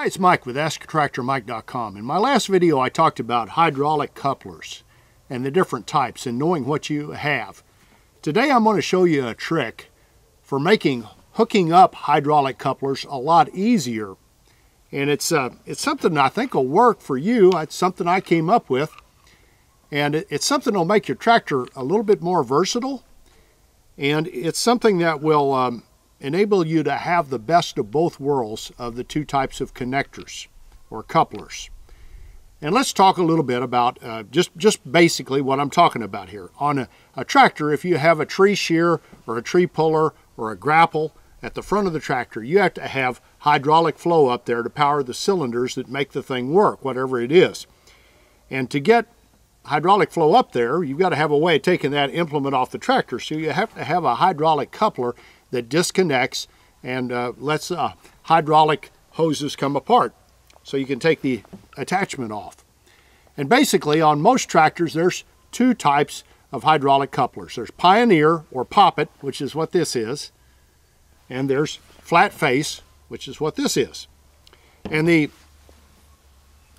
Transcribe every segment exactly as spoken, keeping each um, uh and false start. Hi, it's Mike with Ask Tractor Mike dot com. In my last video, I talked about hydraulic couplers and the different types and knowing what you have. Today, I'm going to show you a trick for making hooking up hydraulic couplers a lot easier. And it's, uh, it's something I think will work for you. It's something I came up with. And it, it's something that will make your tractor a little bit more versatile. And it's something that will um, enable you to have the best of both worlds of the two types of connectors or couplers. And let's talk a little bit about uh, just, just basically what I'm talking about here. On a, a tractor, if you have a tree shear or a tree puller or a grapple at the front of the tractor, you have to have hydraulic flow up there to power the cylinders that make the thing work, whatever it is. And to get hydraulic flow up there, you've got to have a way of taking that implement off the tractor. So you have to have a hydraulic coupler that disconnects and uh, lets uh, hydraulic hoses come apart so you can take the attachment off. And basically on most tractors there's two types of hydraulic couplers. There's Pioneer or Poppet, which is what this is, and there's Flat Face, which is what this is. And the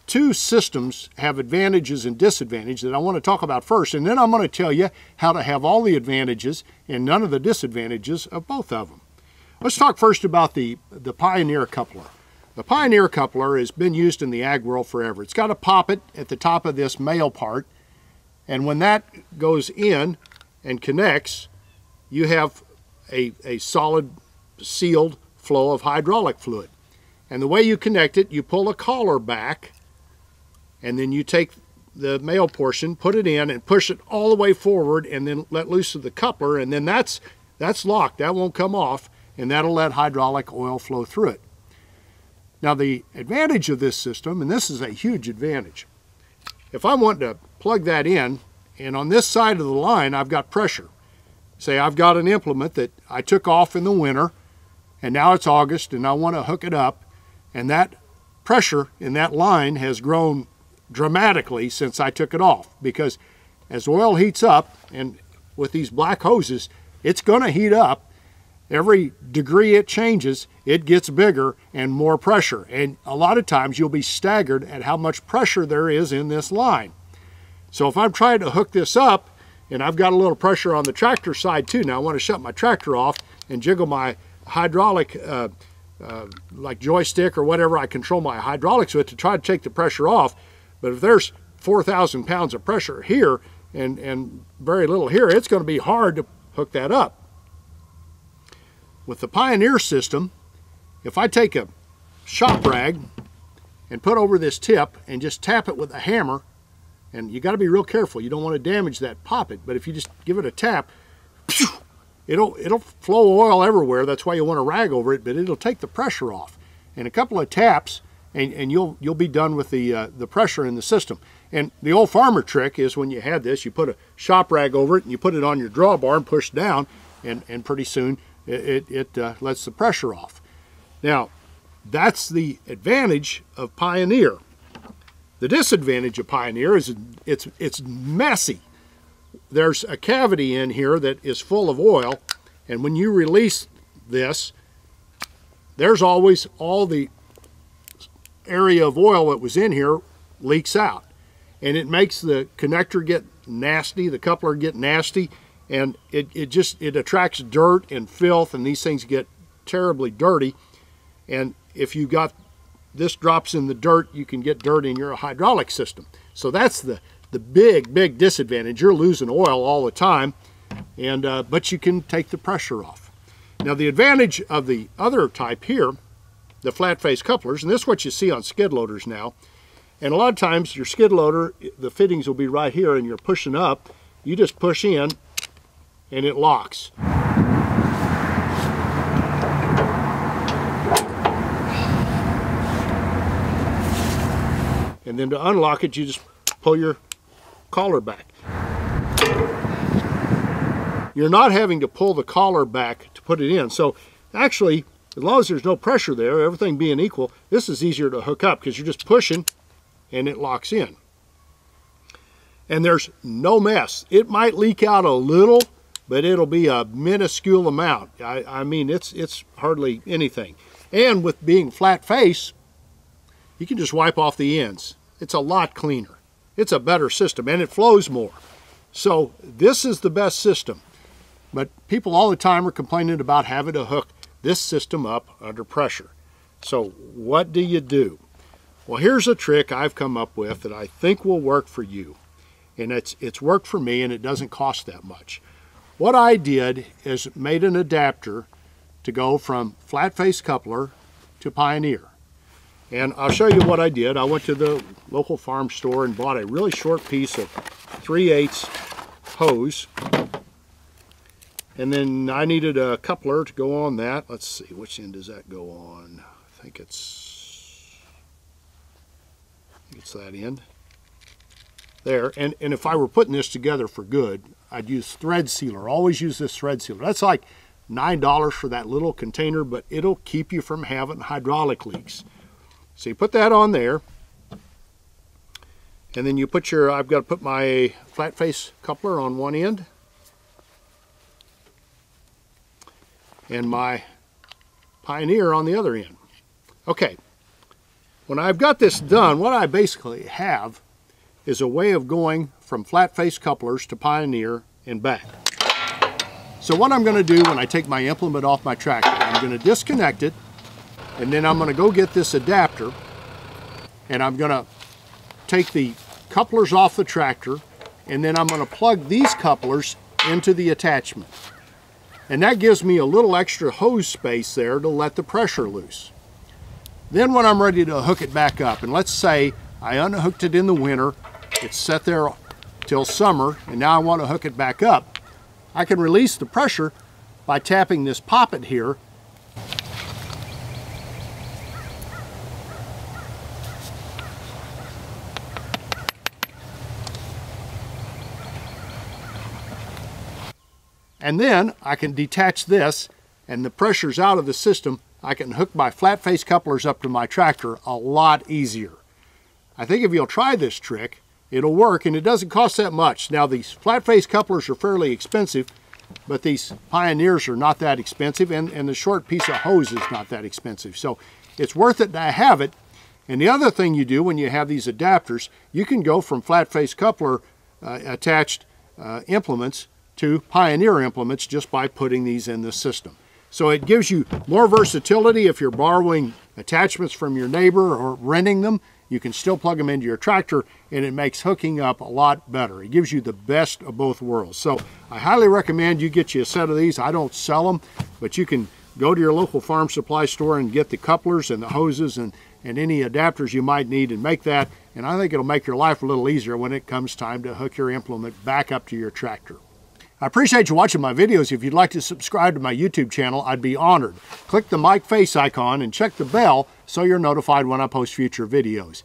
two systems have advantages and disadvantages that I want to talk about first, and then I'm going to tell you how to have all the advantages and none of the disadvantages of both of them. Let's talk first about the, the Pioneer coupler. The Pioneer coupler has been used in the ag world forever. It's got a poppet at the top of this male part, and when that goes in and connects, you have a, a solid sealed flow of hydraulic fluid. And the way you connect it, you pull a collar back, and then you take the male portion, put it in, and push it all the way forward, and then let loose of the coupler, and then that's, that's locked. That won't come off, and that'll let hydraulic oil flow through it. Now, the advantage of this system, and this is a huge advantage, if I want to plug that in, and on this side of the line, I've got pressure. Say I've got an implement that I took off in the winter, and now it's August, and I want to hook it up, and that pressure in that line has grown dramatically since I took it off, because as oil heats up, and with these black hoses it's going to heat up, every degree it changes it gets bigger and more pressure, and a lot of times you'll be staggered at how much pressure there is in this line. So if I'm trying to hook this up and I've got a little pressure on the tractor side too, now I want to shut my tractor off and jiggle my hydraulic uh, uh, like joystick or whatever I control my hydraulics with to try to take the pressure off. But if there's four thousand pounds of pressure here and, and very little here, it's going to be hard to hook that up. With the Pioneer system, if I take a shop rag and put over this tip and just tap it with a hammer, and you got to be real careful. You don't want to damage that poppet, but if you just give it a tap, it'll, it'll flow oil everywhere. That's why you want to rag over it, but it'll take the pressure off. And a couple of taps, And, and you'll you'll be done with the uh, the pressure in the system. And the old farmer trick is when you had this, you put a shop rag over it and you put it on your drawbar and push down, and and pretty soon it it, it uh, lets the pressure off. Now that's the advantage of Pioneer. The disadvantage of Pioneer is it's it's messy. There's a cavity in here that is full of oil, and when you release this, there's always all the area of oil that was in here leaks out, and it makes the connector get nasty, the coupler get nasty, and it, it just it attracts dirt and filth, and these things get terribly dirty. And if you got this drops in the dirt, you can get dirt in your hydraulic system. So that's the the big big disadvantage. You're losing oil all the time, and uh, but you can take the pressure off. Now the advantage of the other type here, the flat face couplers, and this is what you see on skid loaders now. And a lot of times your skid loader, the fittings will be right here, and you're pushing up. You just push in and it locks. And then to unlock it, you just pull your collar back. You're not having to pull the collar back to put it in. So actually, as long as there's no pressure there, everything being equal, this is easier to hook up because you're just pushing and it locks in. And there's no mess. It might leak out a little, but it'll be a minuscule amount. I, I mean, it's, it's hardly anything. And with being flat face, you can just wipe off the ends. It's a lot cleaner. It's a better system, and it flows more. So this is the best system. But people all the time are complaining about having to hook this system up under pressure. So what do you do? Well, here's a trick I've come up with that I think will work for you. And it's, it's worked for me, and it doesn't cost that much. What I did is made an adapter to go from flat face coupler to Pioneer. And I'll show you what I did. I went to the local farm store and bought a really short piece of three eighths hose. And then I needed a coupler to go on that. Let's see, which end does that go on? I think it's, I think it's that end. There, and, and if I were putting this together for good, I'd use thread sealer. Always use this thread sealer. That's like nine dollars for that little container, but it'll keep you from having hydraulic leaks. So you put that on there, and then you put your, I've got to put my flat face coupler on one end, and my Pioneer on the other end. Okay, when I've got this done, what I basically have is a way of going from flat face couplers to Pioneer and back. So what I'm gonna do when I take my implement off my tractor, I'm gonna disconnect it, and then I'm gonna go get this adapter, and I'm gonna take the couplers off the tractor, and then I'm gonna plug these couplers into the attachment. And that gives me a little extra hose space there to let the pressure loose. Then when I'm ready to hook it back up, and let's say I unhooked it in the winter, it's set there till summer, and now I want to hook it back up, I can release the pressure by tapping this poppet here. And then I can detach this, and the pressure's out of the system. I can hook my flat face couplers up to my tractor a lot easier. I think if you'll try this trick, it'll work, and it doesn't cost that much. Now, these flat face couplers are fairly expensive, but these Pioneers are not that expensive, and, and the short piece of hose is not that expensive. So it's worth it to have it. And the other thing you do when you have these adapters, you can go from flat face coupler uh, attached uh, implements to Pioneer implements just by putting these in the system. So it gives you more versatility. If you're borrowing attachments from your neighbor or renting them, you can still plug them into your tractor, and it makes hooking up a lot better. It gives you the best of both worlds. So I highly recommend you get you a set of these. I don't sell them, but you can go to your local farm supply store and get the couplers and the hoses and, and any adapters you might need and make that. And I think it'll make your life a little easier when it comes time to hook your implement back up to your tractor. I appreciate you watching my videos. If you'd like to subscribe to my YouTube channel, I'd be honored. Click the Mike Face icon and check the bell so you're notified when I post future videos.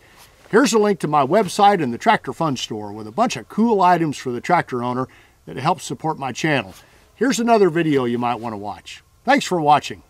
Here's a link to my website and the Tractor Fund Store with a bunch of cool items for the tractor owner that helps support my channel. Here's another video you might want to watch. Thanks for watching.